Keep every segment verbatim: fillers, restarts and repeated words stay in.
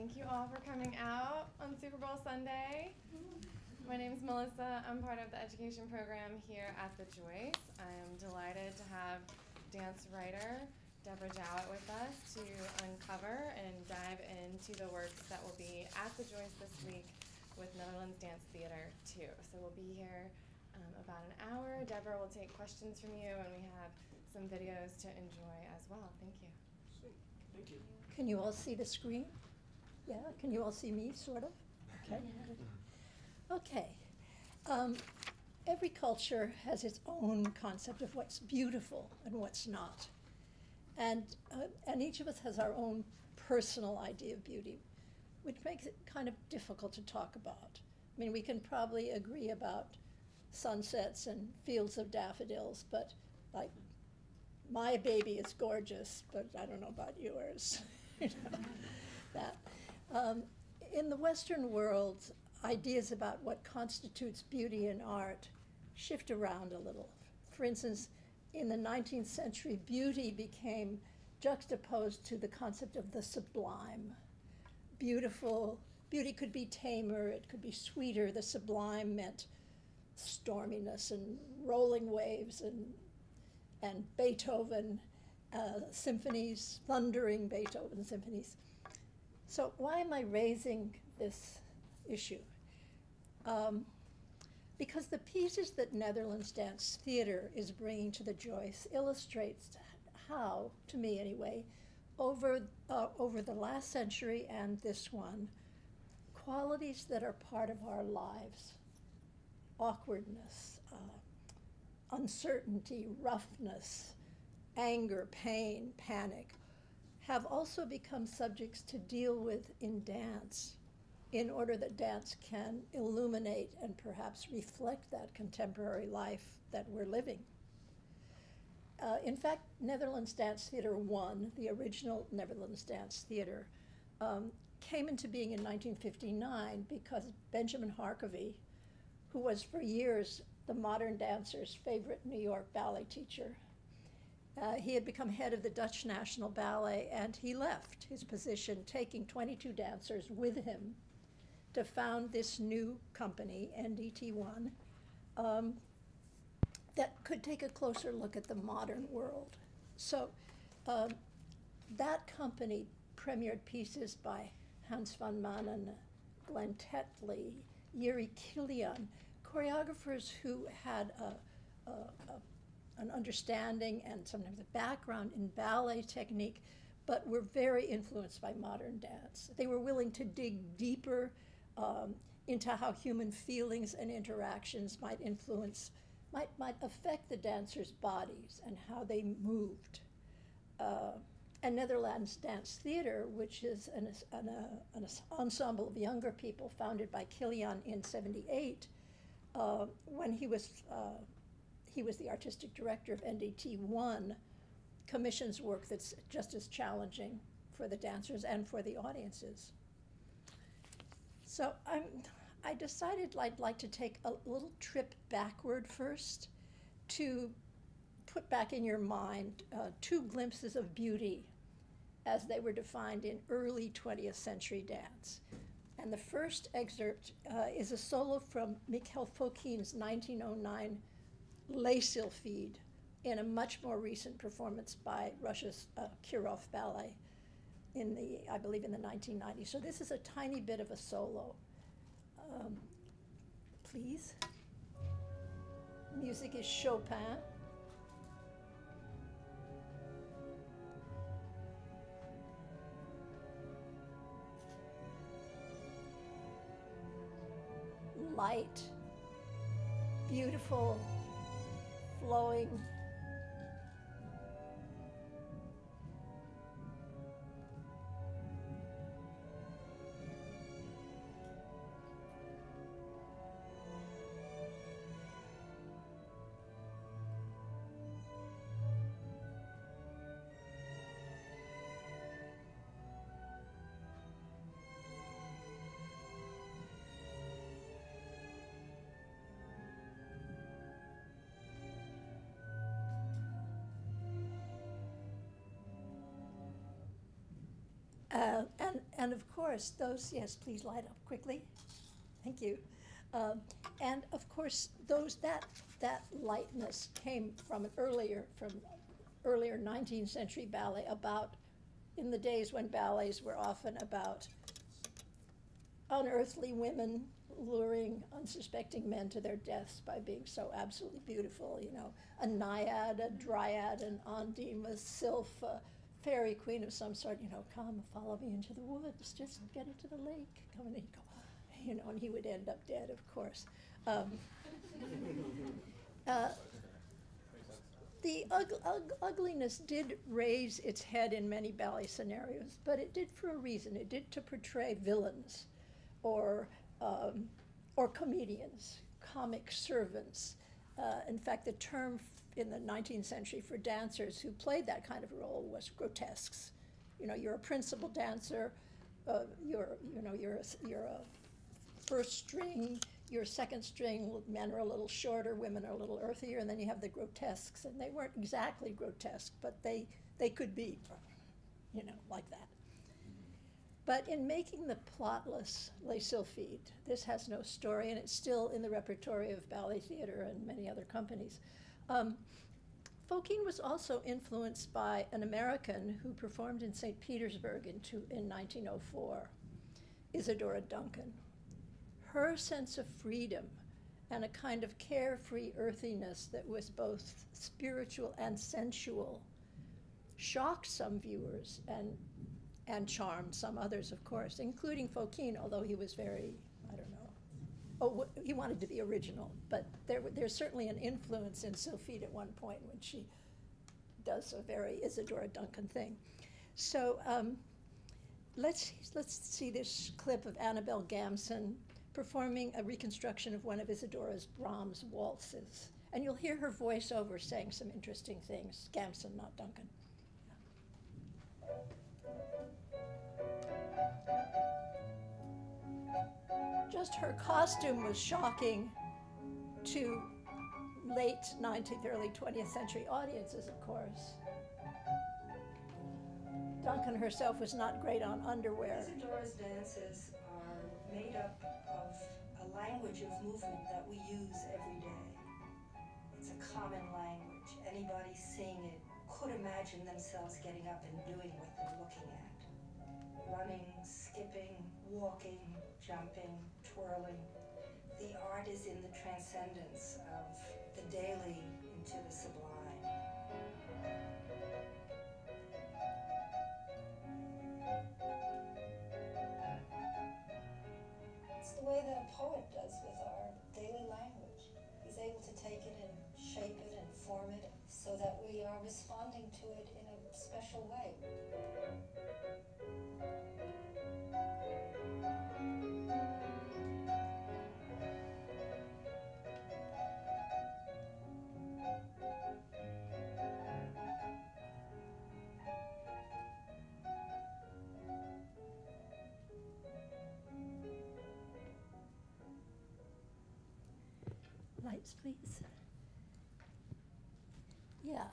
Thank you all for coming out on Super Bowl Sunday. My name is Melissa. I'm part of the education program here at the Joyce. I am delighted to have dance writer Deborah Jowitt with us to uncover and dive into the works that will be at the Joyce this week with Netherlands Dance Theater too. So we'll be here um, about an hour. Deborah will take questions from you, and we have some videos to enjoy as well. Thank you. Sweet. Thank you. Can you all see the screen? Yeah, can you all see me, sort of? Okay. Okay. Um, every culture has its own concept of what's beautiful and what's not. And, uh, and each of us has our own personal idea of beauty, which makes it kind of difficult to talk about. I mean, we can probably agree about sunsets and fields of daffodils, but like, my baby is gorgeous, but I don't know about yours. You know, that. Um, in the Western world, ideas about what constitutes beauty and art shift around a little. For instance, in the nineteenth century, beauty became juxtaposed to the concept of the sublime. Beautiful, beauty could be tamer, it could be sweeter. The sublime meant storminess and rolling waves and, and Beethoven uh, symphonies, thundering Beethoven symphonies. So why am I raising this issue? Um, because the pieces that Netherlands Dance Theater is bringing to the Joyce illustrates how, to me anyway, over, uh, over the last century and this one, qualities that are part of our lives, awkwardness, uh, uncertainty, roughness, anger, pain, panic, have also become subjects to deal with in dance, in order that dance can illuminate and perhaps reflect that contemporary life that we're living. Uh, in fact, Netherlands Dance Theater one, the original Netherlands Dance Theater, um, came into being in nineteen fifty-nine because Benjamin Harkavy, who was for years the modern dancer's favorite New York ballet teacher, Uh, he had become head of the Dutch National Ballet, and he left his position, taking twenty-two dancers with him to found this new company, N D T one, um, that could take a closer look at the modern world. So um, that company premiered pieces by Hans van Mannen, Glenn Tetley, Jiří Kylián, choreographers who had a, a, a an understanding and sometimes a background in ballet technique, but were very influenced by modern dance. They were willing to dig deeper um, into how human feelings and interactions might influence, might, might affect the dancers' bodies and how they moved. Uh, and Netherlands Dance Theater, which is an, an, uh, an ensemble of younger people founded by Kylián in seventy-eight, uh, when he was uh, He was the artistic director of N D T one, commissions work that's just as challenging for the dancers and for the audiences. So I'm, I decided I'd like to take a little trip backward first to put back in your mind uh, two glimpses of beauty as they were defined in early twentieth century dance. And the first excerpt uh, is a solo from Mikhail Fokine's nineteen oh nine Les Sylphides, in a much more recent performance by Russia's uh, Kirov Ballet in the, I believe, in the nineteen nineties. So this is a tiny bit of a solo. Um, please. Music is Chopin. Light, beautiful, flowing, And of course, those, yes, please light up quickly. Thank you. Um, and of course, those that that lightness came from an earlier, from earlier nineteenth century ballet, about in the days when ballets were often about unearthly women luring unsuspecting men to their deaths by being so absolutely beautiful, you know, a naiad, a dryad, an ondine, a sylph, a fairy queen of some sort, you know, come, follow me into the woods, just get into the lake, come and he'd go, you know, and he would end up dead, of course. Um, uh, the ug ug ugliness did raise its head in many ballet scenarios, but it did for a reason. It did to portray villains, or Um, or comedians, comic servants. Uh, in fact, the term in the nineteenth century for dancers who played that kind of role was grotesques. You know, you're a principal dancer, uh, you're, you know, you're a, you're a first string, you're second string, men are a little shorter, women are a little earthier, and then you have the grotesques, and they weren't exactly grotesque, but they, they could be, you know, like that. But in making the plotless Les Sylphides, this has no story, and it's still in the repertory of ballet theater and many other companies. Um, Fokine was also influenced by an American who performed in Saint Petersburg in, two, in nineteen oh four, Isadora Duncan. Her sense of freedom and a kind of carefree earthiness that was both spiritual and sensual shocked some viewers and and charmed some others, of course, including Fokine, although he was very, I don't know, oh, he wanted to be original, but there, there's certainly an influence in Sylphide at one point when she does a very Isadora Duncan thing. So um, let's, let's see this clip of Annabelle Gamson performing a reconstruction of one of Isadora's Brahms waltzes, and you'll hear her voice over saying some interesting things, Gamson, not Duncan. Just her costume was shocking to late nineteenth, early twentieth century audiences, of course. Duncan herself was not great on underwear. Isadora's dances are made up of a language of movement that we use every day. It's a common language. Anybody seeing it could imagine themselves getting up and doing what they're looking at. Running, skipping, walking, jumping, twirling. The art is in the transcendence of the daily into the sublime. It's the way that a poet does with our daily language. He's able to take it and shape it and form it so that we are responding to it in a special way. Lights, please. Yeah,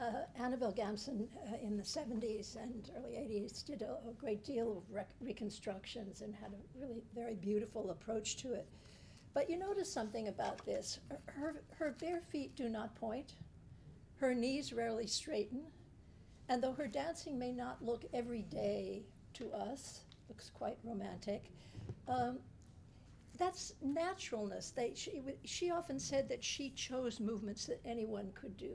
uh, Annabelle Gamson uh, in the seventies and early eighties did a, a great deal of rec reconstructions and had a really very beautiful approach to it. But you notice something about this. Her, her bare feet do not point. Her knees rarely straighten. And though her dancing may not look every day to us, looks quite romantic, um, that's naturalness. They, she, she often said that she chose movements that anyone could do.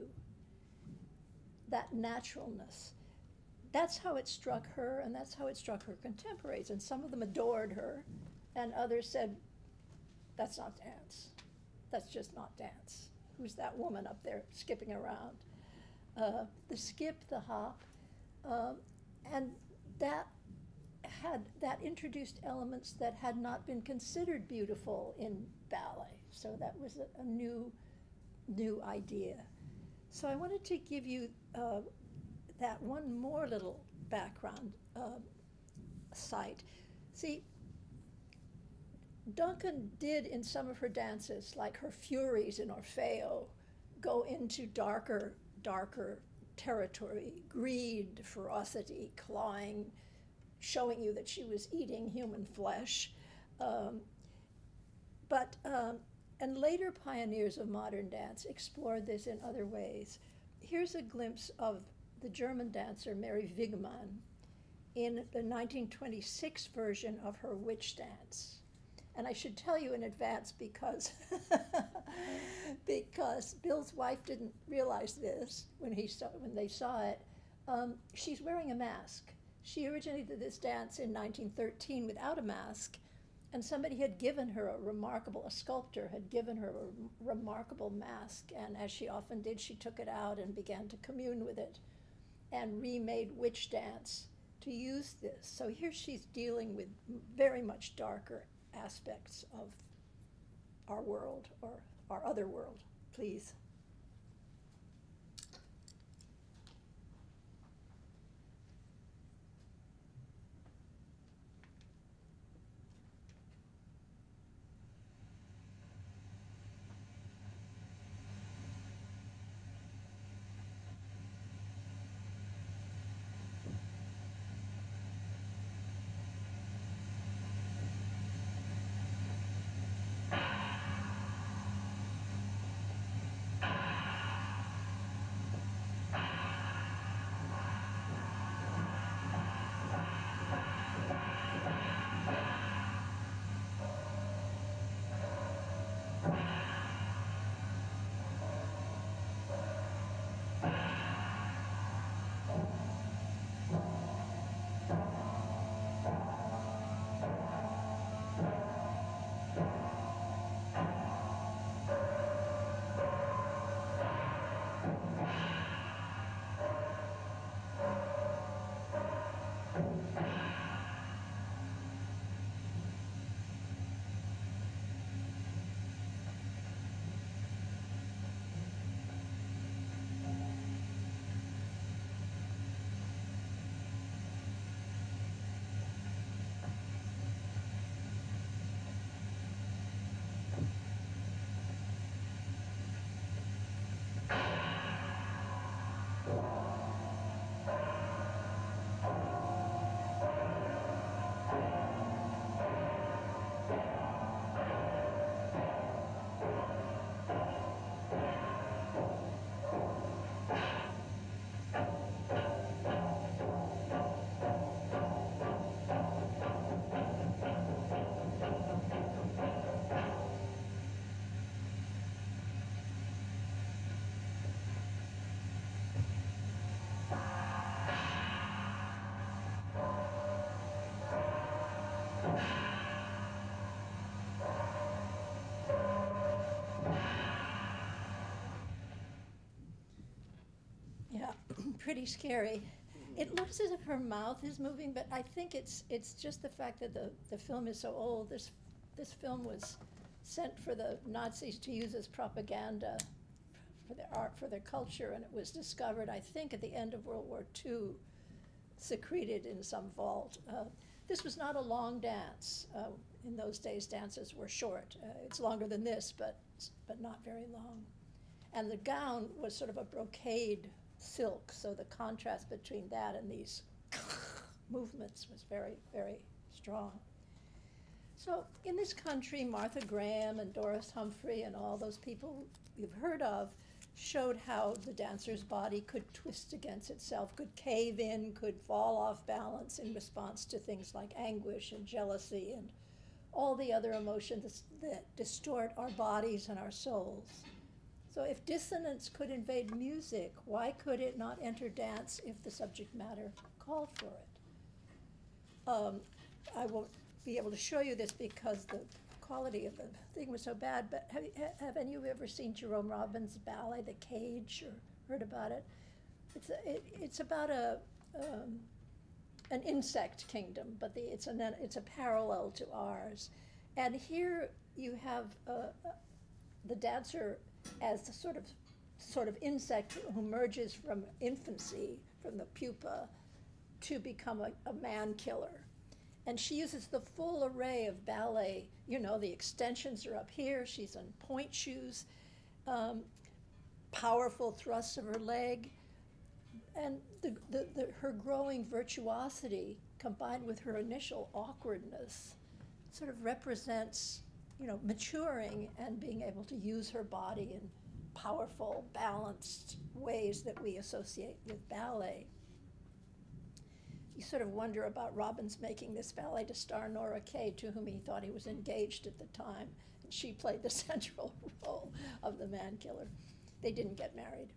That naturalness. That's how it struck her, and that's how it struck her contemporaries. And some of them adored her, and others said, that's not dance. That's just not dance. Who's that woman up there skipping around? Uh, the skip, the hop, um, and that had that introduced elements that had not been considered beautiful in ballet. So that was a, a new, new idea. So I wanted to give you uh, that one more little background uh, site. See, Duncan did in some of her dances, like her Furies in Orfeo, go into darker, darker territory, greed, ferocity, clawing, showing you that she was eating human flesh. Um, but, um, and later pioneers of modern dance explored this in other ways. Here's a glimpse of the German dancer Mary Wigman in the nineteen twenty-six version of her witch dance. And I should tell you in advance because, because Bill's wife didn't realize this when, he saw, when they saw it. Um, she's wearing a mask. She originally did this dance in nineteen thirteen without a mask, and somebody had given her a remarkable, a sculptor had given her a remarkable mask, and as she often did, she took it out and began to commune with it and remade witch dance to use this. So here she's dealing with very much darker aspects of our world, or our other world, please. Pretty scary. It looks as if her mouth is moving, but I think it's it's just the fact that the, the film is so old. This this film was sent for the Nazis to use as propaganda for their art, for their culture, and it was discovered, I think, at the end of World War Two, secreted in some vault. Uh, this was not a long dance. Uh, in those days, dances were short. Uh, it's longer than this, but but not very long. And the gown was sort of a brocade silk, so the contrast between that and these movements was very, very strong. So in this country, Martha Graham and Doris Humphrey and all those people you've heard of showed how the dancer's body could twist against itself, could cave in, could fall off balance in response to things like anguish and jealousy and all the other emotions that distort our bodies and our souls. So if dissonance could invade music, why could it not enter dance if the subject matter called for it? Um, I won't be able to show you this because the quality of the thing was so bad, but have, have any of you ever seen Jerome Robbins' ballet, The Cage, or heard about it? It's, a, it, it's about a, um, an insect kingdom, but the, it's, an, it's a parallel to ours. And here you have uh, the dancer as the sort of, sort of insect who emerges from infancy, from the pupa, to become a, a man killer. And she uses the full array of ballet. You know, the extensions are up here. She's in point shoes, um, powerful thrusts of her leg. And the, the, the, her growing virtuosity combined with her initial awkwardness, sort of represents, you know, maturing and being able to use her body in powerful, balanced ways that we associate with ballet. You sort of wonder about Robbins making this ballet to star Nora Kaye, to whom he thought he was engaged at the time, and she played the central role of the man killer. They didn't get married.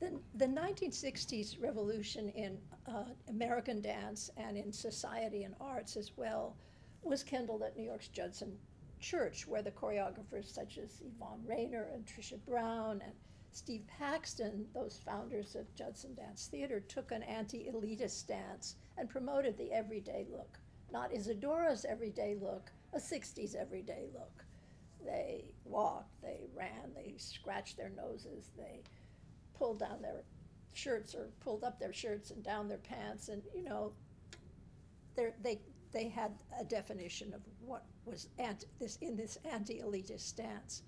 The, the nineteen sixties revolution in uh, American dance and in society and arts as well was kindled at New York's Judson Church, where the choreographers such as Yvonne Rainer and Trisha Brown and Steve Paxton, those founders of Judson Dance Theater, took an anti-elitist stance and promoted the everyday look. Not Isadora's everyday look, a sixties everyday look. They walked, they ran, they scratched their noses, they pulled down their shirts or pulled up their shirts and down their pants, and you know, they they had a definition of what was anti, this in this anti-elitist stance.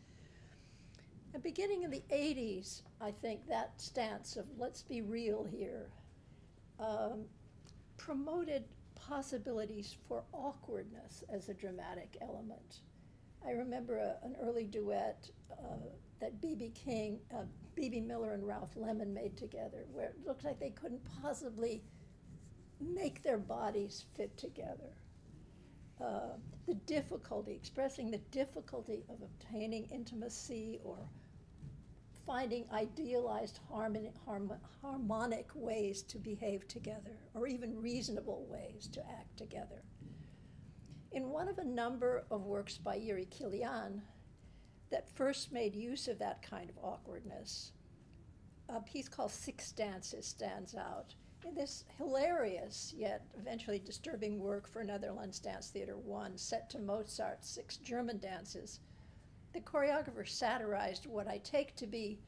And beginning in the eighties, I think that stance of let's be real here um, promoted possibilities for awkwardness as a dramatic element. I remember a, an early duet uh, that B B King, uh, B B Miller and Ralph Lemon made together, where it looked like they couldn't possibly make their bodies fit together. Uh, the difficulty, expressing the difficulty of obtaining intimacy or finding idealized harmoni harm harmonic ways to behave together, or even reasonable ways to act together. In one of a number of works by Jiří Kylián that first made use of that kind of awkwardness, a piece called Six Dances stands out. In this hilarious, yet eventually disturbing work for Netherlands Dance Theater one, set to Mozart's Six German Dances, the choreographer satirized what I take to be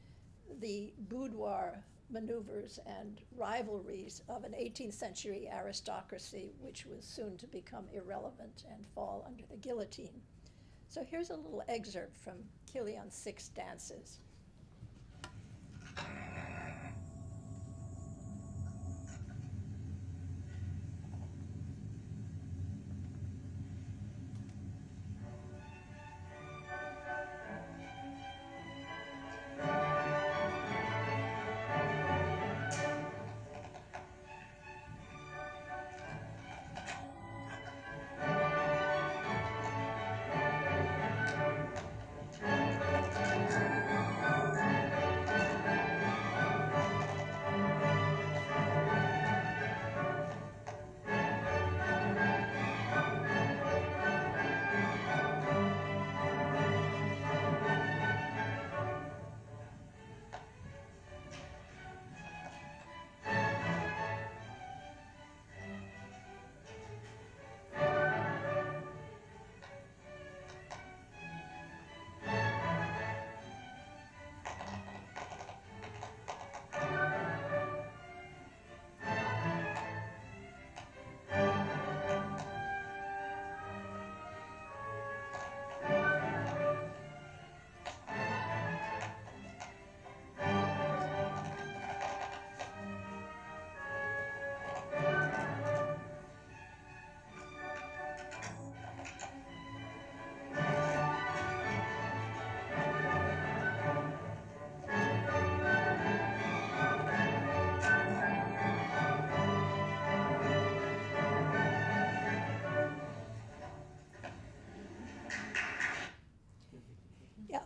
the boudoir maneuvers and rivalries of an eighteenth century aristocracy, which was soon to become irrelevant and fall under the guillotine. So here's a little excerpt from Kylián's Six Dances.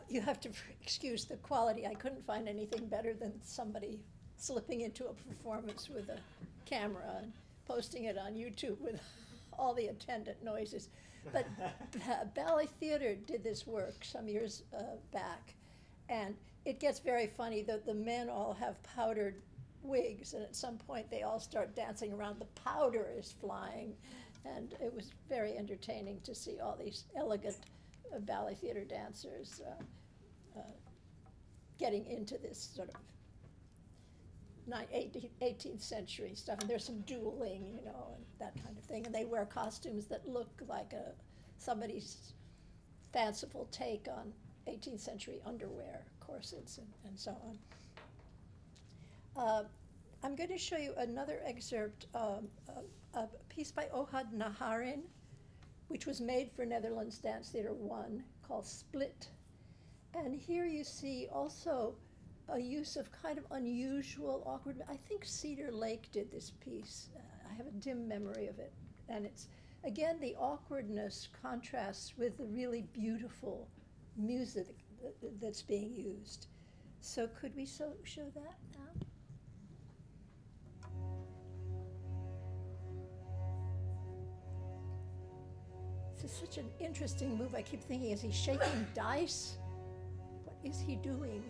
You have to excuse the quality. I couldn't find anything better than somebody slipping into a performance with a camera and posting it on YouTube with all the attendant noises. But uh, Ballet Theater did this work some years uh, back, and it gets very funny. The, the men all have powdered wigs, and at some point they all start dancing around. The powder is flying, and it was very entertaining to see all these elegant uh, ballet theater dancers uh, Uh, getting into this sort of eighteenth century stuff, and there's some dueling, you know, and that kind of thing, and they wear costumes that look like a, somebody's fanciful take on eighteenth century underwear, corsets, and, and so on. Uh, I'm going to show you another excerpt, um, a, a piece by Ohad Naharin, which was made for Netherlands Dance Theater one, called Split. And here you see also a use of kind of unusual, awkward, I think Cedar Lake did this piece. Uh, I have a dim memory of it. And it's, again, the awkwardness contrasts with the really beautiful music that's being used. So could we so show that now? This is such an interesting move. I keep thinking, is he shaking dice? What is he doing?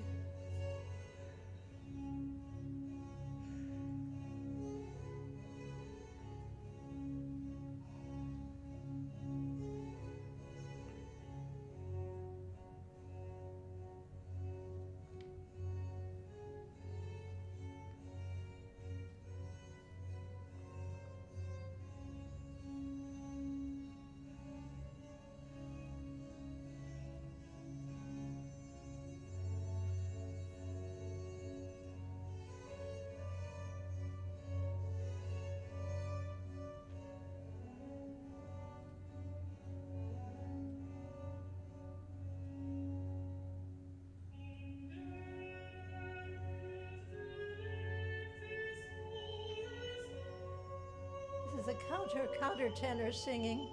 The counter countertenor singing.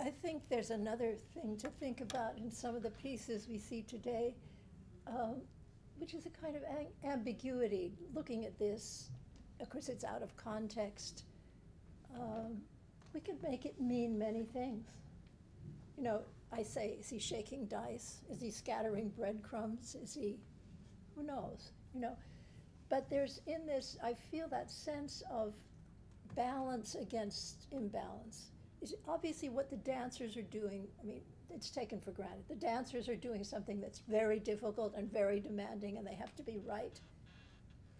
I think there's another thing to think about in some of the pieces we see today, um, which is a kind of ambiguity. Looking at this, of course, it's out of context. Um, we could make it mean many things. You know, I say, is he shaking dice? Is he scattering breadcrumbs? Is he, who knows, you know? But there's in this, I feel that sense of balance against imbalance. Is obviously what the dancers are doing, I mean, it's taken for granted. The dancers are doing something that's very difficult and very demanding, and they have to be right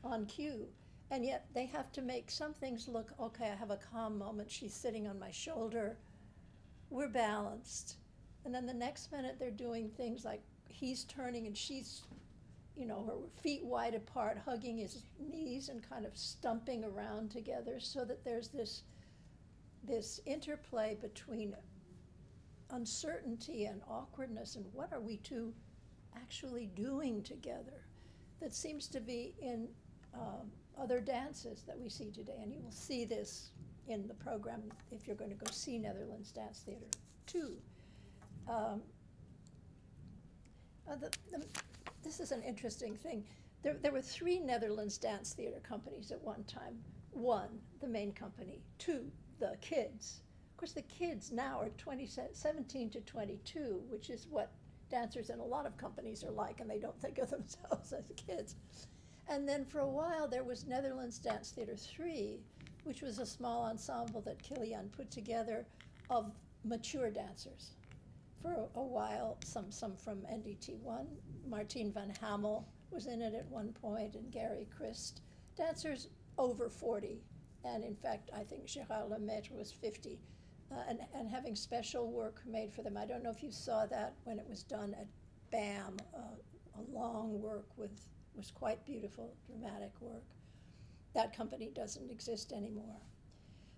on cue. And yet they have to make some things look, okay, I have a calm moment, she's sitting on my shoulder, we're balanced. And then the next minute they're doing things like he's turning and she's, you know, her feet wide apart, hugging his knees and kind of stumping around together, so that there's this this interplay between uncertainty and awkwardness and what are we two actually doing together that seems to be in um, other dances that we see today. And you will see this in the program if you're going to go see Netherlands Dance Theater two. Um, uh, the, the, this is an interesting thing. There, there were three Netherlands Dance Theater companies at one time. One, the main company. Two, the kids. Of course, the kids now are seventeen to twenty-two, which is what dancers in a lot of companies are like, and they don't think of themselves as kids. And then for a while, there was Netherlands Dance Theater three, which was a small ensemble that Kylián put together of mature dancers. For a, a while, some, some from N D T one, Martine van Hamel, was in it at one point, and Gary Christ, dancers over forty. And in fact, I think Gérard Lemaitre was fifty, uh, and, and having special work made for them. I don't know if you saw that when it was done at BAM, uh, a long work with, was quite beautiful, dramatic work. That company doesn't exist anymore.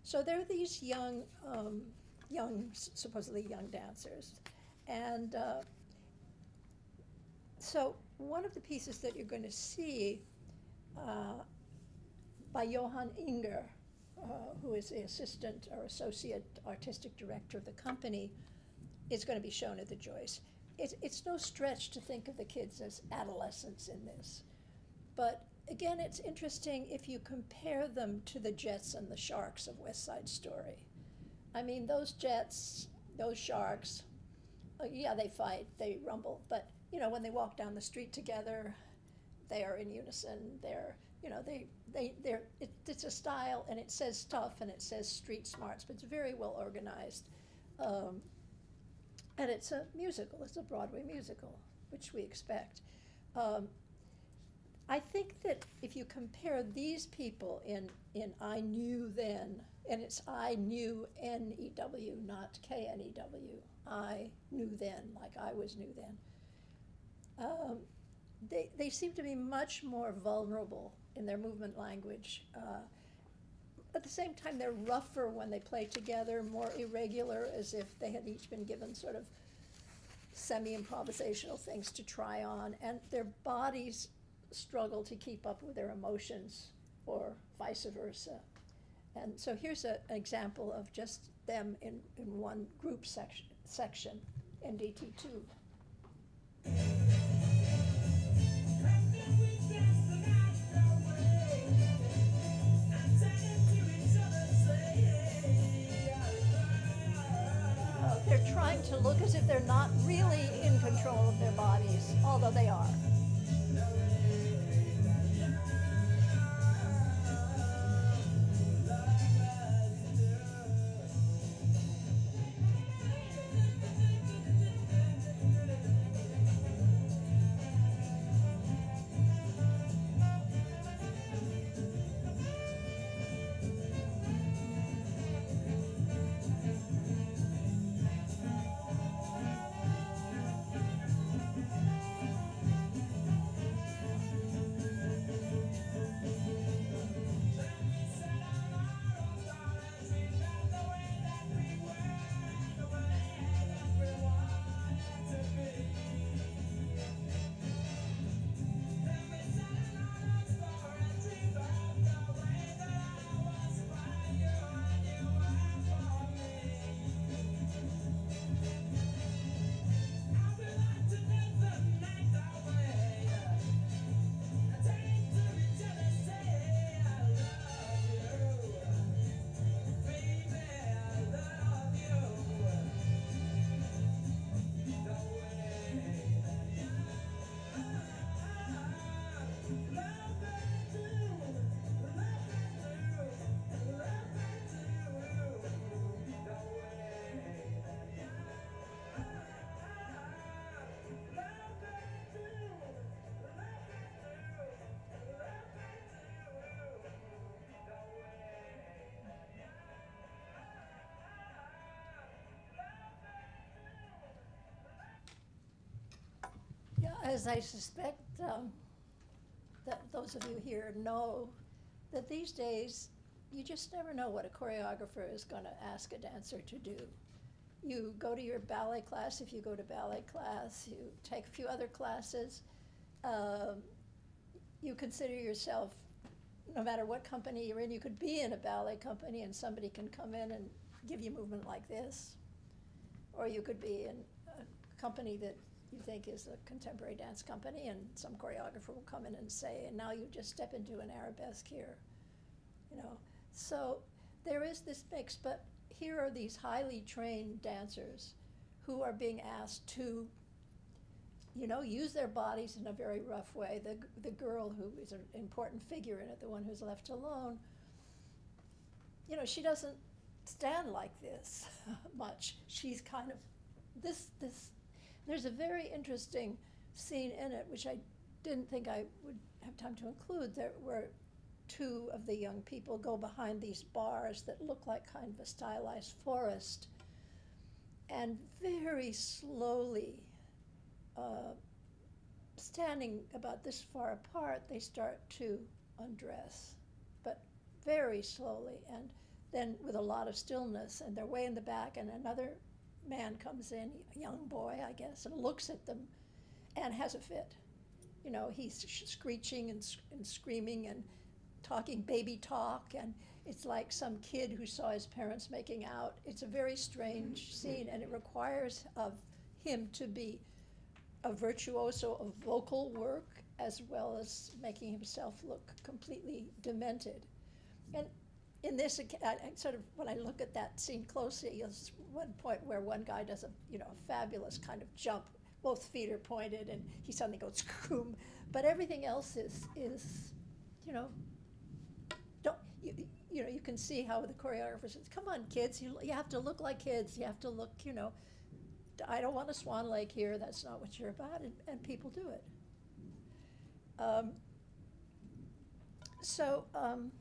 So there are these young, um, young, supposedly young dancers. And uh, so one of the pieces that you're going to see uh, by Johan Inger, uh, who is the assistant or associate artistic director of the company, is going to be shown at the Joyce. It, it's no stretch to think of the kids as adolescents in this. But again, it's interesting if you compare them to the Jets and the Sharks of West Side Story. I mean, those Jets, those Sharks, uh, yeah, they fight, they rumble, but you know, when they walk down the street together, they are in unison, they're, you know, they, they, they're, it, it's a style, and it says tough, and it says street smarts, but it's very well organized. Um, and it's a musical, it's a Broadway musical, which we expect. Um, I think that if you compare these people in, in I Knew Then, and it's I knew N E W, not K N E W, I knew then, like I was new then, um, they, they seem to be much more vulnerable in their movement language. Uh, at the same time, they're rougher when they play together, more irregular, as if they had each been given sort of semi-improvisational things to try on, and their bodies struggle to keep up with their emotions, or vice versa. And so here's a, an example of just them in, in one group section, section N D T two. They're trying to look as if they're not really in control of their bodies, although they are. As I suspect um, that those of you here know, that these days you just never know what a choreographer is going to ask a dancer to do. You go to your ballet class, if you go to ballet class, you take a few other classes, um, you consider yourself, no matter what company you're in, you could be in a ballet company and somebody can come in and give you movement like this, or you could be in a company that you think is a contemporary dance company, and some choreographer will come in and say, and now you just step into an arabesque here, you know. So there is this mix, but here are these highly trained dancers who are being asked to, you know, use their bodies in a very rough way. The, the girl who is an important figure in it, the one who's left alone, you know, she doesn't stand like this much. She's kind of this, this, There's a very interesting scene in it, which I didn't think I would have time to include, there were two of the young people go behind these bars that look like kind of a stylized forest, and very slowly, uh, standing about this far apart, they start to undress, but very slowly, and then with a lot of stillness, and they're way in the back, and another man comes in, a young boy, I guess, and looks at them and has a fit. You know, he's screeching and, sc and screaming and talking baby talk, and it's like some kid who saw his parents making out. It's a very strange scene, and it requires of him to be a virtuoso of vocal work as well as making himself look completely demented. And in this, I, I sort of, when I look at that scene closely, there's one point where one guy does a, you know, a fabulous kind of jump. Both feet are pointed, and he suddenly goes, "Koom!" But everything else is, is, you know, don't you, you know? You can see how the choreographer says, "Come on, kids! You you have to look like kids. You have to look, you know. I don't want a swan lake here. That's not what you're about." And, and people do it. Um, so um,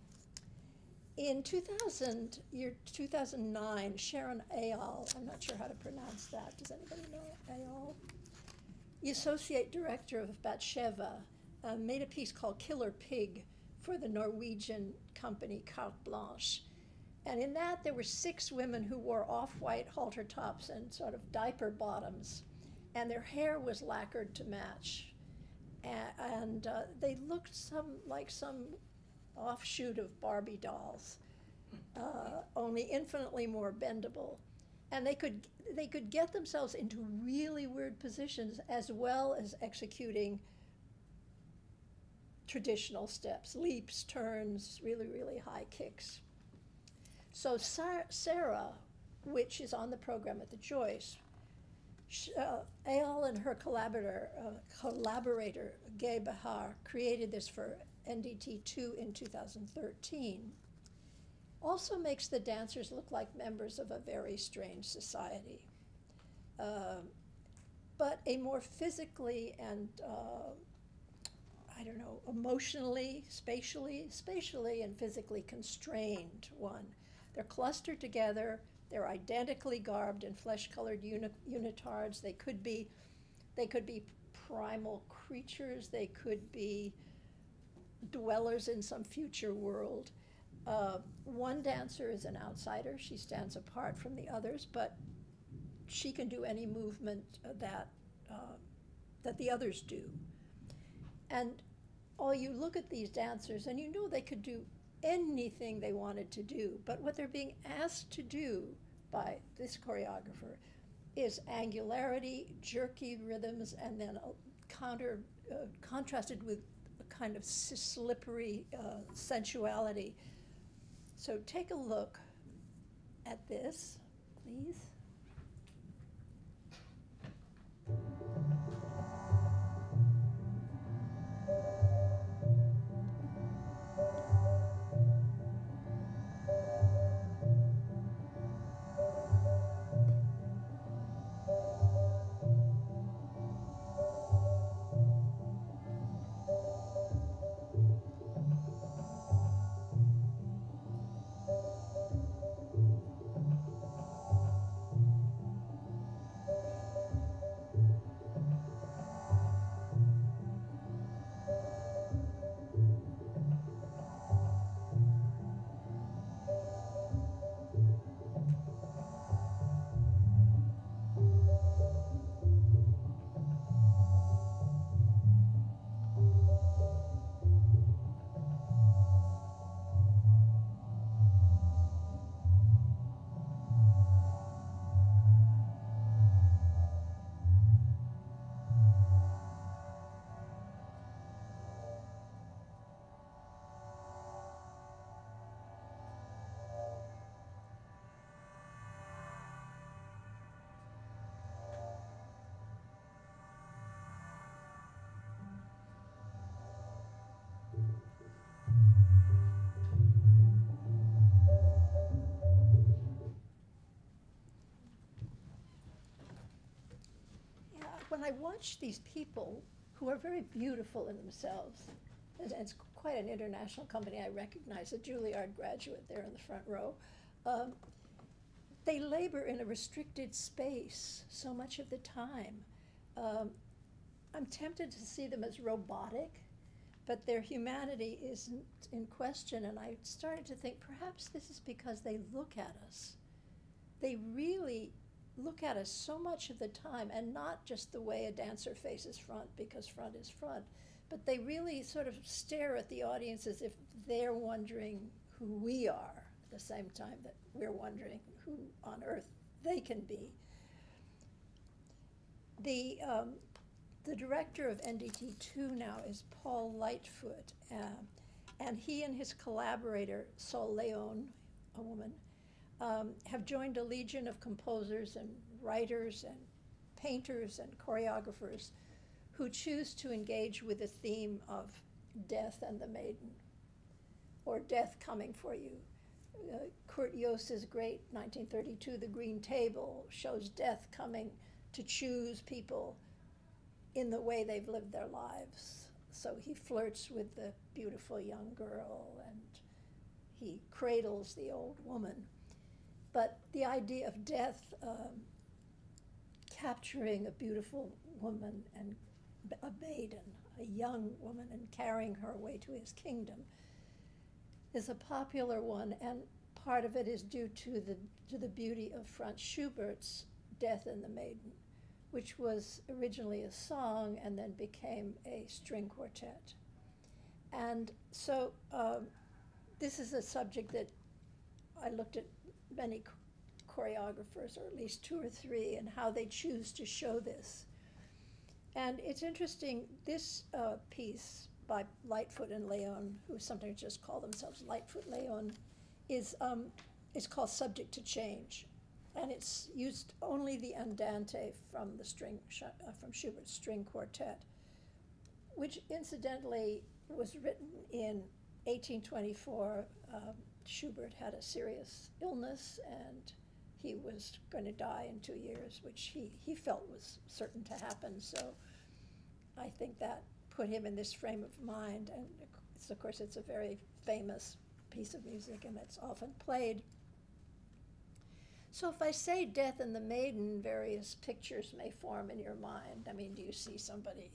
in two thousand, year two thousand nine, Sharon Eyal. I'm not sure how to pronounce that. Does anybody know Eyal? The associate director of Batsheva, uh, made a piece called Killer Pig for the Norwegian company Carte Blanche. And in that, there were six women who wore off-white halter tops and sort of diaper bottoms, and their hair was lacquered to match. And, and uh, they looked some like some offshoot of Barbie dolls, uh, only infinitely more bendable. And they could, they could get themselves into really weird positions as well as executing traditional steps, leaps, turns, really, really high kicks. So Sarah, which is on the program at the Joyce, uh, Eyal and her collaborator, uh, collaborator Gay Bahar, created this for N D T two in two thousand thirteen. Also makes the dancers look like members of a very strange society, uh, but a more physically and, uh, I don't know, emotionally, spatially, spatially and physically constrained one. They're clustered together, they're identically garbed in flesh-colored uni unitards, they could be, they could be primal creatures, they could be dwellers in some future world. Uh, one dancer is an outsider. She stands apart from the others, but she can do any movement that, uh, that the others do. And all you look at these dancers, and you know they could do anything they wanted to do, but what they're being asked to do by this choreographer is angularity, jerky rhythms, and then a counter, uh, contrasted with a kind of slippery uh, sensuality. So take a look at this, please. When I watch these people who are very beautiful in themselves. And it's quite an international company. I recognize a Juilliard graduate there in the front row. Um, they labor in a restricted space so much of the time. Um, I'm tempted to see them as robotic, but their humanity isn't in question. And I started to think perhaps this is because they look at us. They really look at us so much of the time, and not just the way a dancer faces front because front is front, but they really sort of stare at the audience as if they're wondering who we are at the same time that we're wondering who on earth they can be. The, um, the director of N D T two now is Paul Lightfoot, uh, and he and his collaborator, Sol León, a woman, Um, have joined a legion of composers and writers and painters and choreographers who choose to engage with the theme of death and the maiden, or death coming for you. Uh, Kurt Jost's great nineteen thirty-two The Green Table shows death coming to choose people in the way they've lived their lives. So he flirts with the beautiful young girl and he cradles the old woman. But the idea of death um, capturing a beautiful woman and a maiden, a young woman, and carrying her away to his kingdom is a popular one, and part of it is due to the, to the beauty of Franz Schubert's Death and the Maiden, which was originally a song and then became a string quartet. And so um, this is a subject that I looked at many choreographers, or at least two or three, and how they choose to show this. And it's interesting, this uh, piece by Lightfoot and Leon, who sometimes just call themselves Lightfoot Leon, is, um, is called Subject to Change. And it's used only the Andante from, the string, uh, from Schubert's String Quartet, which incidentally was written in eighteen twenty-four. Um, Schubert had a serious illness, and he was going to die in two years, which he, he felt was certain to happen. So I think that put him in this frame of mind. And it's, of course, it's a very famous piece of music, and it's often played. So if I say Death and the Maiden, various pictures may form in your mind. I mean, do you see somebody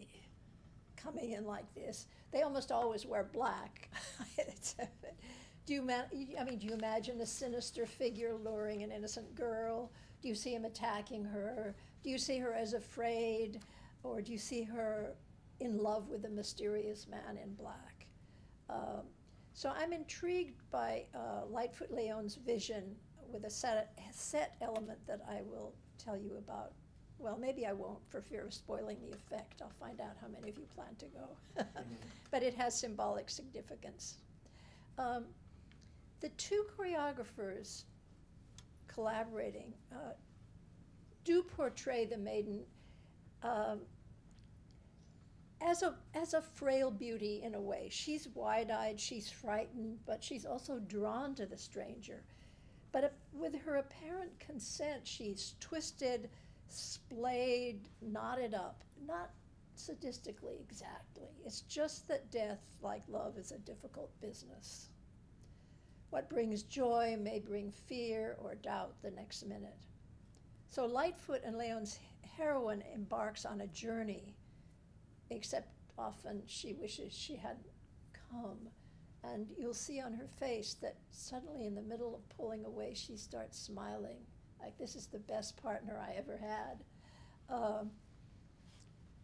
coming in like this? They almost always wear black. It's a, Do you, I mean, do you imagine a sinister figure luring an innocent girl? Do you see him attacking her? Do you see her as afraid? Or do you see her in love with a mysterious man in black? Um, so I'm intrigued by uh, Lightfoot Leon's vision with a set, a set element that I will tell you about. Well, maybe I won't, for fear of spoiling the effect. I'll find out how many of you plan to go. But it has symbolic significance. Um, The two choreographers collaborating uh, do portray the maiden um, as, a, as a frail beauty in a way. She's wide-eyed, she's frightened, but she's also drawn to the stranger. But with her apparent consent, she's twisted, splayed, knotted up, not sadistically exactly. It's just that death, like love, is a difficult business. What brings joy may bring fear or doubt the next minute. So Lightfoot and Leon's heroine embarks on a journey, except often she wishes she hadn't come. And you'll see on her face that suddenly in the middle of pulling away, she starts smiling, like this is the best partner I ever had. Um,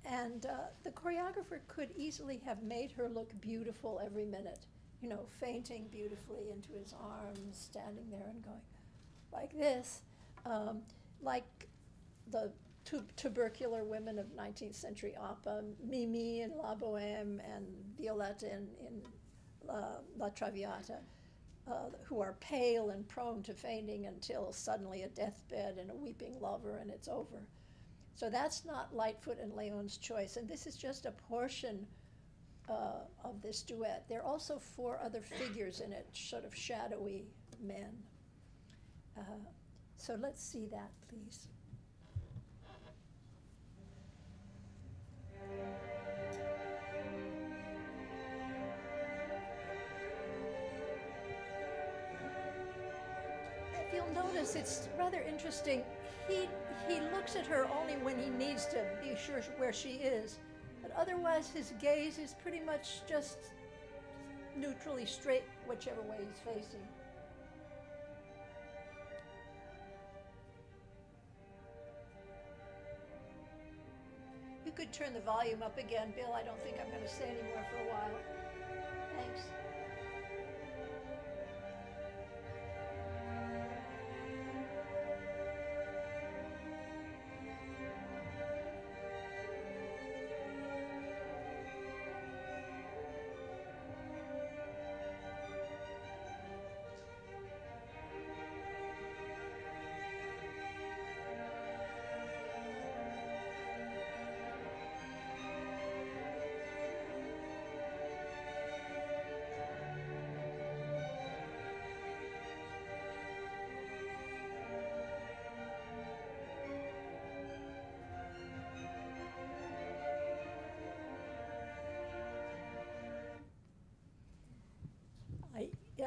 and uh, the choreographer could easily have made her look beautiful every minute. You know, fainting beautifully into his arms, standing there and going like this, um, like the tu tubercular women of nineteenth century opera, Mimi in La Boheme and Violette in, in La, La Traviata, uh, who are pale and prone to fainting until suddenly a deathbed and a weeping lover, and it's over. So that's not Lightfoot and Leon's choice, and this is just a portion Uh, of this duet. There are also four other figures in it, sort of shadowy men. Uh, so let's see that, please. it's rather interesting. He, he looks at her only when he needs to be sure where she is, but otherwise his gaze is pretty much just neutrally straight, whichever way he's facing. You could turn the volume up again, Bill. I don't think I'm going to say any more for a while. Thanks.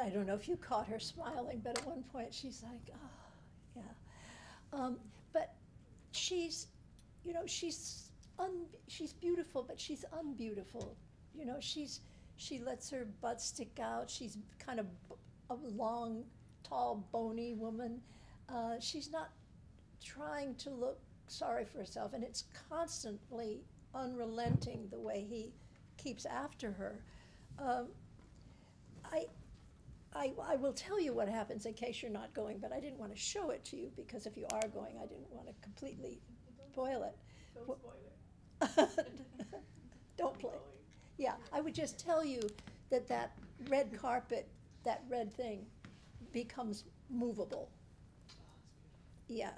I don't know if you caught her smiling, but at one point she's like, oh, yeah. Um, but she's, you know, she's un she's beautiful, but she's unbeautiful. You know, she's she lets her butt stick out. She's kind of b a long, tall, bony woman. Uh, she's not trying to look sorry for herself, and it's constantly unrelenting the way he keeps after her. Um, I. I, I will tell you what happens in case you're not going, but I didn't want to show it to you because if you are going, I didn't want to completely spoil it. Don't well, spoil it. Don't play. Yeah, I would just tell you that that red carpet, that red thing, becomes movable. Yeah,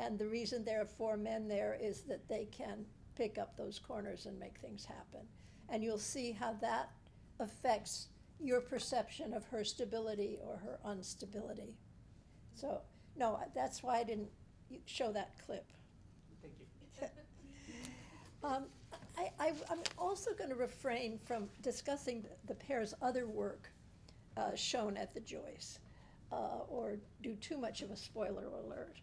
and the reason there are four men there is that they can pick up those corners and make things happen. And you'll see how that affects your perception of her stability or her instability. So, no, that's why I didn't show that clip. Thank you. um, I, I, I'm also going to refrain from discussing the pair's other work uh, shown at the Joyce, uh, or do too much of a spoiler alert.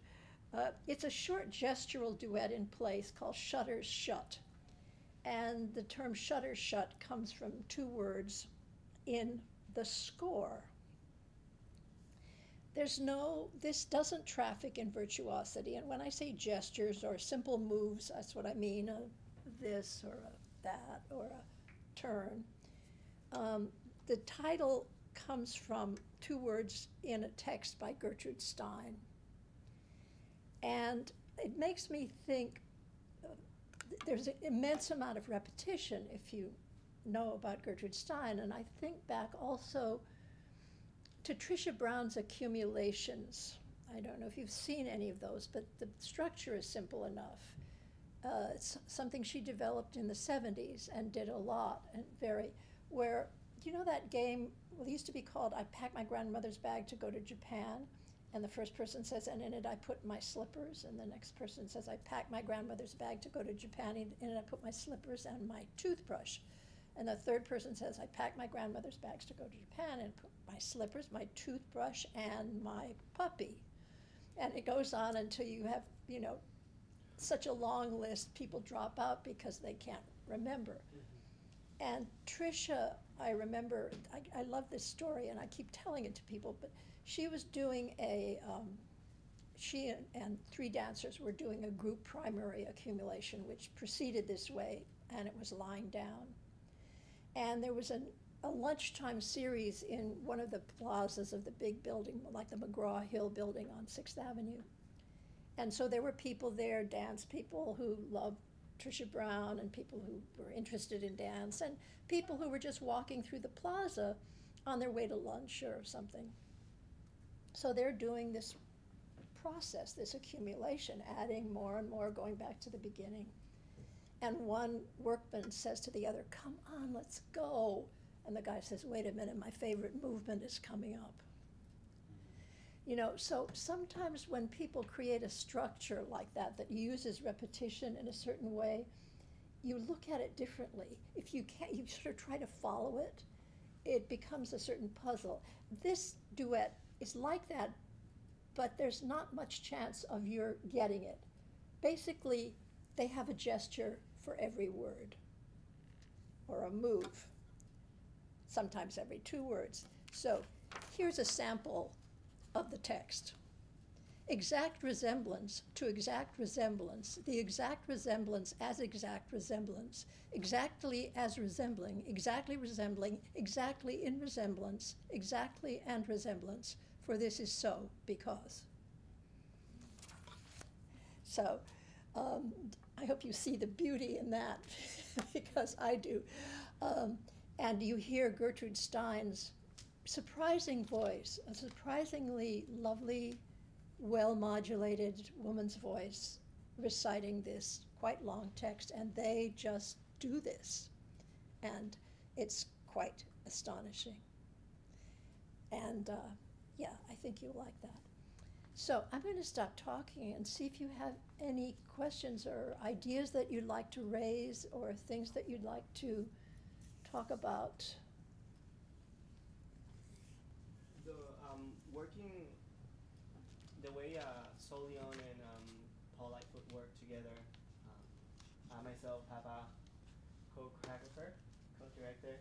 Uh, it's a short gestural duet in place called Shutters Shut. And the term Shutters Shut comes from two words in the score. There's no, this doesn't traffic in virtuosity, and when I say gestures or simple moves, that's what I mean, a this or a that or a turn. Um, the title comes from two words in a text by Gertrude Stein, and it makes me think uh, there's an immense amount of repetition if you know about Gertrude Stein, and I think back also to Trisha Brown's accumulations. I don't know if you've seen any of those, but the structure is simple enough. Uh, it's something she developed in the seventies and did a lot, and very, where, you know that game, well, it used to be called, I packed my grandmother's bag to go to Japan, and the first person says, and in it I put my slippers, and the next person says, I packed my grandmother's bag to go to Japan, and in it I put my slippers and my toothbrush. And the third person says, I packed my grandmother's bags to go to Japan and put my slippers, my toothbrush, and my puppy. And it goes on until you have, you know, such a long list, people drop out because they can't remember. Mm-hmm. And Trisha, I remember, I, I love this story and I keep telling it to people, but she was doing a, um, she and, and three dancers were doing a group primary accumulation, which proceeded this way, and it was lying down. And there was an, a lunchtime series in one of the plazas of the big building, like the McGraw-Hill building on sixth Avenue. And so there were people there, dance people who loved Trisha Brown and people who were interested in dance and people who were just walking through the plaza on their way to lunch or something. So they're doing this process, this accumulation, adding more and more, going back to the beginning. And one workman says to the other, come on, let's go. And the guy says, wait a minute, my favorite movement is coming up. You know, so sometimes when people create a structure like that that uses repetition in a certain way, you look at it differently. If you can't, you sort of try to follow it, it becomes a certain puzzle. This duet is like that, but there's not much chance of your getting it. Basically, they have a gesture for every word or a move, sometimes every two words. So here's a sample of the text. Exact resemblance to exact resemblance, the exact resemblance as exact resemblance, exactly as resembling, exactly resembling, exactly in resemblance, exactly and resemblance, for this is so because. So um, I hope you see the beauty in that, because I do. Um, and you hear Gertrude Stein's surprising voice, a surprisingly lovely, well-modulated woman's voice reciting this quite long text, and they just do this. And it's quite astonishing. And uh, yeah, I think you'll like that. So I'm going to stop talking and see if you have any questions or ideas that you'd like to raise or things that you'd like to talk about. The um, working The way uh, Sol León and um, Paul Lightfoot work together, um, I myself have a co-choreographer, co-director,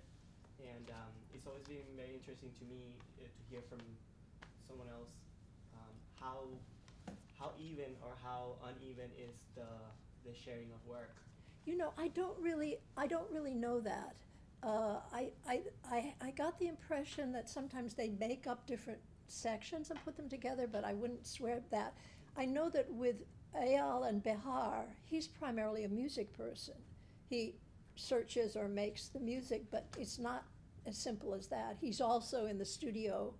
and um, it's always been very interesting to me uh, to hear from someone else um, how how even or how uneven is the the sharing of work. You know, I don't really I don't really know that. Uh, I, I I I got the impression that sometimes they make up different sections and put them together, but I wouldn't swear that. I know that with Eyal and Behar, he's primarily a music person. He searches or makes the music, but it's not as simple as that. He's also in the studio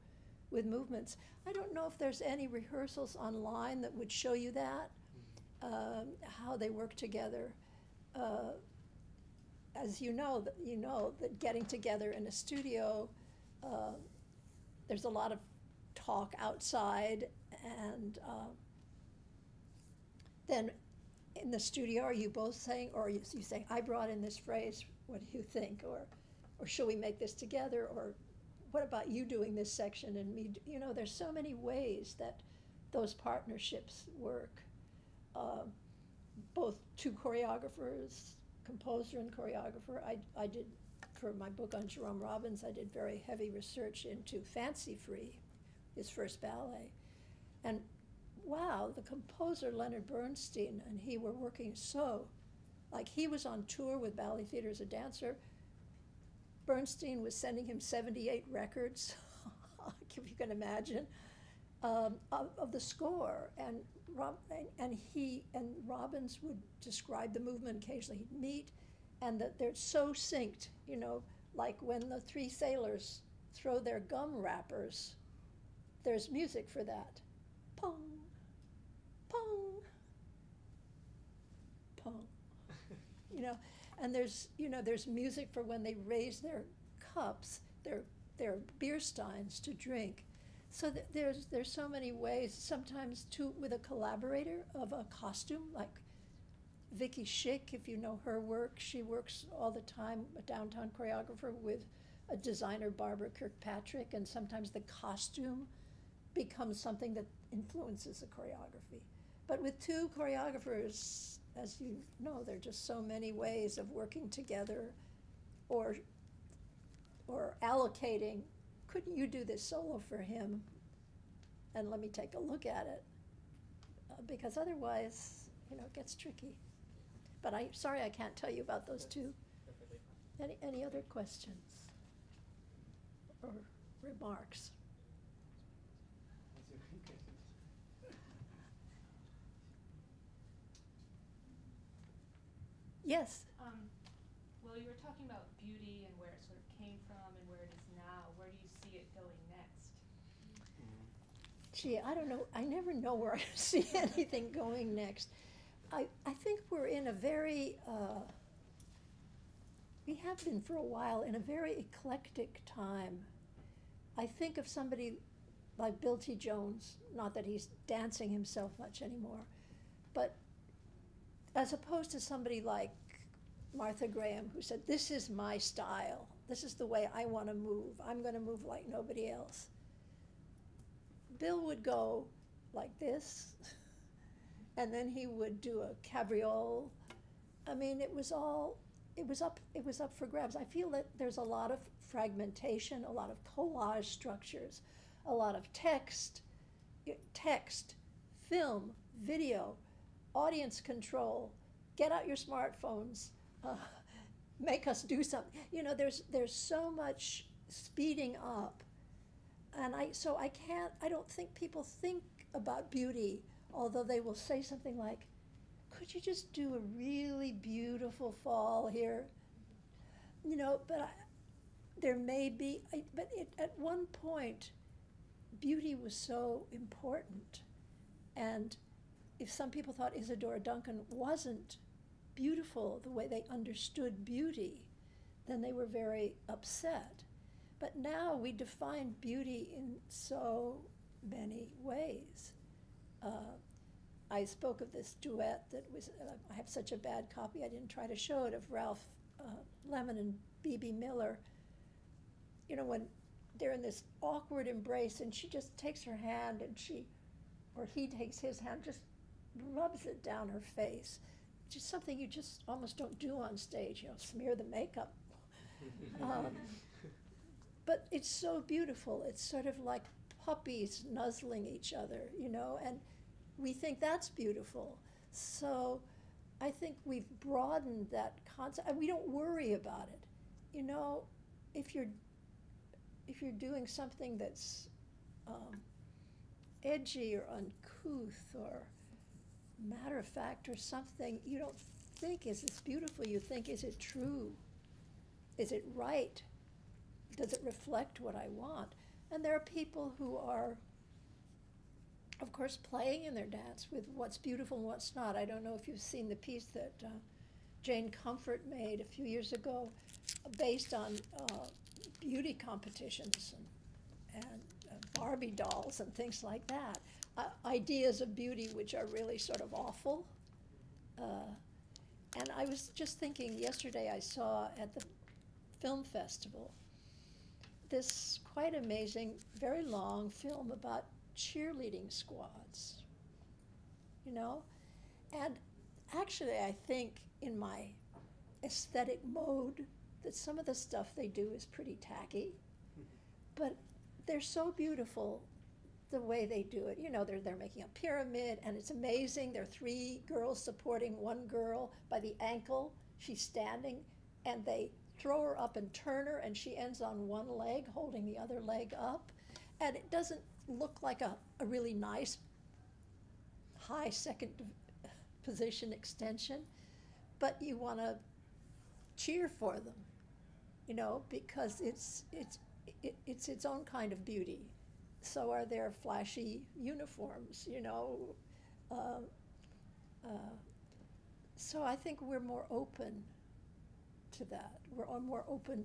with movements. I don't know if there's any rehearsals online that would show you that, um, how they work together. Uh, as you know, that you know that getting together in a studio, uh, there's a lot of talk outside, and uh, then in the studio, are you both saying, or are you, you saying, I brought in this phrase, what do you think, or or should we make this together, or what about you doing this section and me, do, you know, there's so many ways that those partnerships work, uh, both two choreographers, composer and choreographer. I, I did, for my book on Jerome Robbins, I did very heavy research into Fancy Free, his first ballet, and wow, the composer Leonard Bernstein and he were working so, like he was on tour with Ballet Theater as a dancer. Bernstein was sending him seventy-eight records, if you can imagine, um, of, of the score, and Rob and he and Robbins would describe the movement occasionally. He'd meet, and that they're so synced, you know, like when the three sailors throw their gum wrappers. There's music for that. Pong, pong, pong. You know, and there's, you know, there's music for when they raise their cups, their their beer steins to drink. So th there's there's so many ways. Sometimes too with a collaborator of a costume, like Vicky Schick, if you know her work, she works all the time, a downtown choreographer, with a designer, Barbara Kirkpatrick, and sometimes the costume becomes something that influences the choreography. But with two choreographers, as you know, there are just so many ways of working together or, or allocating, couldn't you do this solo for him? And let me take a look at it, uh, because otherwise, you know, it gets tricky. But I'm sorry I can't tell you about those two. Any, any other questions? Or remarks. Yes. Um, well, you were talking about beauty and where it sort of came from and where it is now. Where do you see it going next? Gee, I don't know. I never know where I see anything going next. I, I think we're in a very, uh, we have been for a while in a very eclectic time. I think of somebody like Bill T. Jones, not that he's dancing himself much anymore, but as opposed to somebody like Martha Graham, who said, this is my style. This is the way I want to move. I'm going to move like nobody else. Bill would go, like this, and then he would do a cabriole. I mean, it was all, it was up, it was up for grabs. I feel that there's a lot of fragmentation, a lot of collage structures, a lot of text, text, film, video, audience control, get out your smartphones, uh, make us do something. You know, there's, there's so much speeding up. And I, so I can't, I don't think people think about beauty, although they will say something like, could you just do a really beautiful fall here? You know, but I, there may be, I, but it, at one point, beauty was so important. And if some people thought Isadora Duncan wasn't beautiful the way they understood beauty, then they were very upset. But now we define beauty in so many ways. Uh, I spoke of this duet that was, uh, I have such a bad copy, I didn't try to show it, of Ralph uh, Lemon and B B Miller. You know, when they're in this awkward embrace and she just takes her hand and she, or he takes his hand, just rubs it down her face, which is something you just almost don't do on stage, you know, smear the makeup. um, but it's so beautiful. It's sort of like puppies nuzzling each other, you know, and we think that's beautiful. So I think we've broadened that concept. And we don't worry about it. You know, if you're, if you're doing something that's um, edgy or uncouth or matter of fact or something, you don't think, is this beautiful? You think, is it true? Is it right? Does it reflect what I want? And there are people who are, of course, playing in their dance with what's beautiful and what's not. I don't know if you've seen the piece that uh, Jane Comfort made a few years ago based on uh, beauty competitions and, and uh, Barbie dolls and things like that. Uh, ideas of beauty which are really sort of awful. Uh, and I was just thinking yesterday, I saw at the film festival this quite amazing, very long film about cheerleading squads, you know? And actually, I think in my aesthetic mode that some of the stuff they do is pretty tacky, but they're so beautiful the way they do it. You know, they're, they're making a pyramid, and it's amazing. There are three girls supporting one girl by the ankle. She's standing, and they throw her up and turn her, and she ends on one leg, holding the other leg up. And it doesn't look like a, a really nice high second position extension, but you want to cheer for them, you know, because it's, it's, it, it's its own kind of beauty. So are there flashy uniforms, you know. Uh, uh, so I think we're more open to that. We're all more open.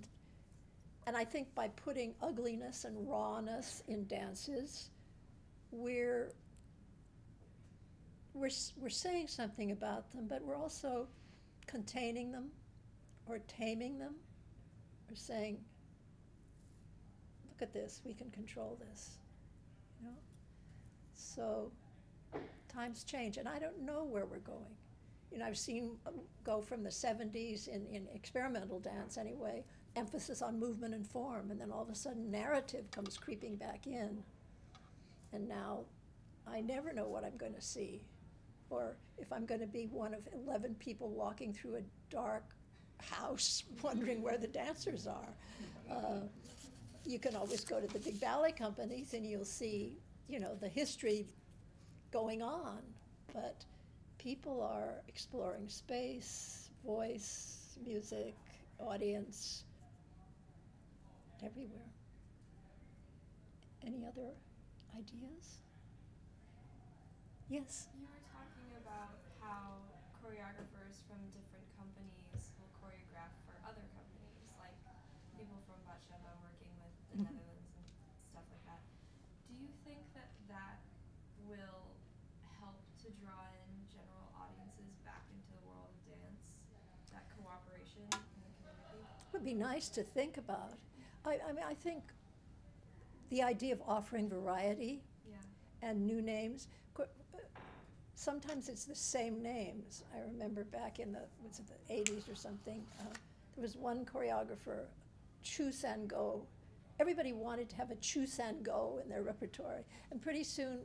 And I think by putting ugliness and rawness in dances, we're, we're, we're saying something about them, but we're also containing them or taming them or saying, look at this, we can control this. You know? So times change, and I don't know where we're going. You know, I've seen go from the seventies in, in experimental dance anyway, emphasis on movement and form, and then all of a sudden narrative comes creeping back in. And now I never know what I'm going to see, or if I'm going to be one of eleven people walking through a dark house wondering where the dancers are. Uh, you can always go to the big ballet companies and you'll see, you know, the history going on, but people are exploring space, voice, music, audience, everywhere. Any other ideas? Yes? You were talking about how choreographers from different companies will choreograph for other companies, like people from Batsheva working with the mm-hmm. Netherlands and stuff like that. Do you think that that will help to draw in general audiences back into the world of dance, that cooperation in the community? It would be nice to think about. I, I mean, I think the idea of offering variety, yeah, and new names. Sometimes it's the same names. I remember back in the, was it the eighties or something, uh, there was one choreographer, Chu San Go. Everybody wanted to have a Chu San Go in their repertory, and pretty soon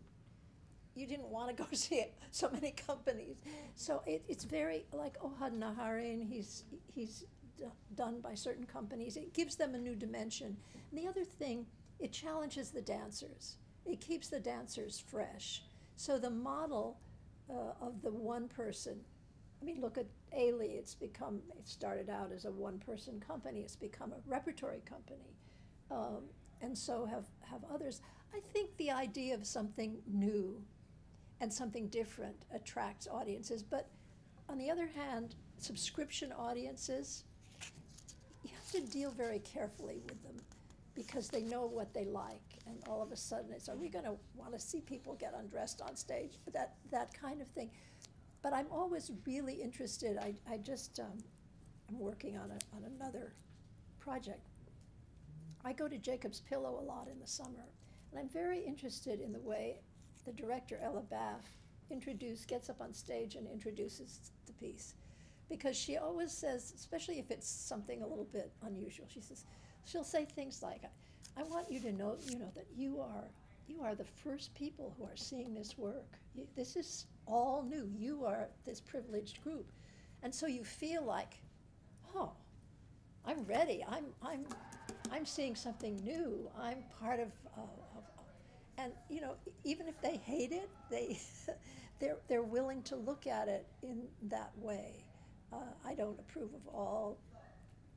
you didn't want to go see it, so many companies. So it, it's very like Ohad Naharin, he's, he's done by certain companies. It gives them a new dimension. And the other thing, it challenges the dancers. It keeps the dancers fresh. So the model uh, of the one person, I mean, look at Ailey, it's become, it started out as a one-person company, it's become a repertory company. Um, and so have, have others. I think the idea of something new and something different attracts audiences, but on the other hand, subscription audiences, you have to deal very carefully with them because they know what they like, and all of a sudden it's, are we gonna wanna see people get undressed on stage? That, that kind of thing. But I'm always really interested, I, I just, um, I'm working on, a, on another project. I go to Jacob's Pillow a lot in the summer, and I'm very interested in the way the director, Ella Baff, introduce, gets up on stage and introduces the piece. Because she always says, especially if it's something a little bit unusual, she says, she'll say things like, I want you to know, you know, that you are, you are the first people who are seeing this work. You, this is all new. You are this privileged group. And so you feel like, oh, I'm ready. I'm, I'm, I'm seeing something new. I'm part of, uh, of and you know, even if they hate it, they, they're, they're willing to look at it in that way. Uh, I don't approve of all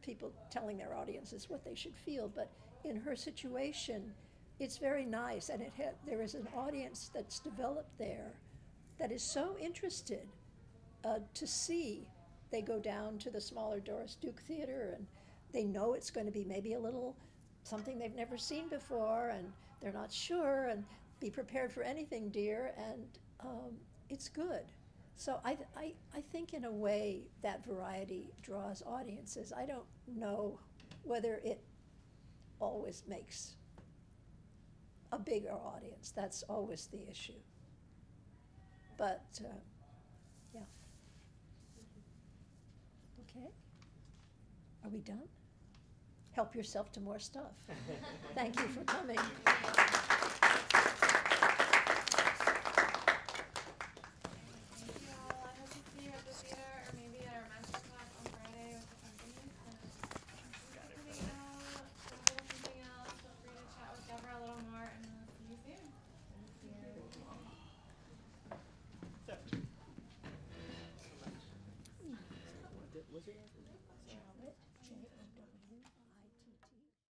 people telling their audiences what they should feel, but in her situation, it's very nice, and it ha- there is an audience that's developed there that is so interested uh, to see. They go down to the smaller Doris Duke Theater, and they know it's going to be maybe a little something they've never seen before, and they're not sure, and be prepared for anything, dear, and um, it's good. So I, I, I think in a way that variety draws audiences. I don't know whether it always makes a bigger audience. That's always the issue. But, uh, yeah. Okay. Are we done? Help yourself to more stuff. Thank you for coming. Was it?